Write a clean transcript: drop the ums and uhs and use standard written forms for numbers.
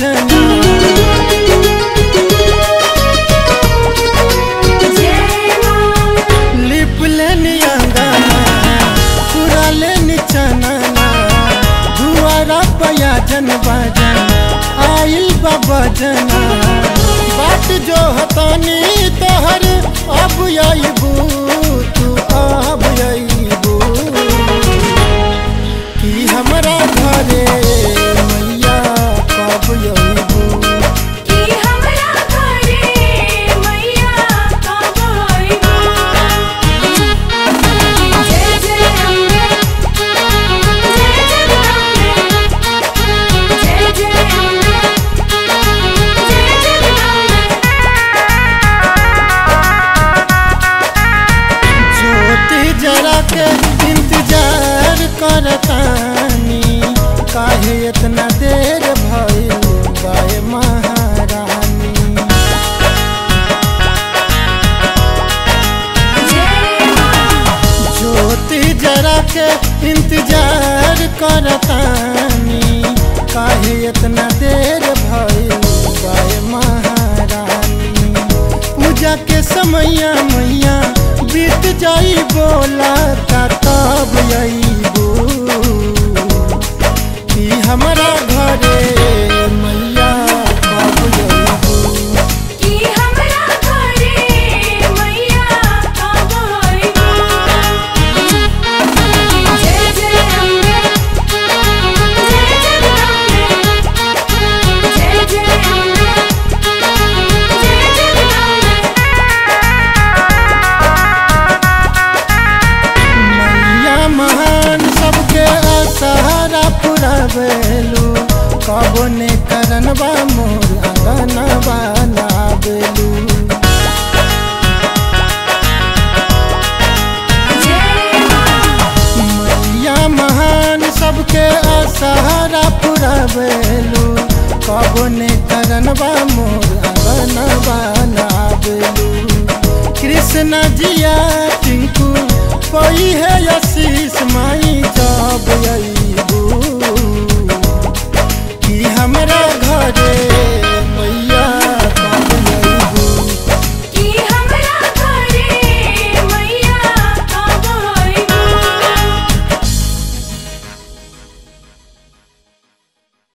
आइल बजना बात जो हतानी तहर अब आईबू तू अब आईबू कि हमारा घरे मैया कब आईबू कि हमारा घरे मैया कब आईबू। इंतजार करतानी काहे इतना देर भइल बाए महारानी। ज्योति जरा के इंतजार करतानी काहे इतना देर भइल बाए महारानी। पूजा के समया मैया बीत जाई बोला तब आईबू कि हमारा घरे मैया कब आईबू कि हमारा घरे मैया कब आईबू। जय जय अम्बे जय जय अम्बे जय जय अम्बे। कबो ने करन बा मोर अंगनवा लाबेलू। मैया महान सबके असहारा पुराबेलू कबो ने करन बा मोर अंगनवा लाबेलू। कृष्ण जिया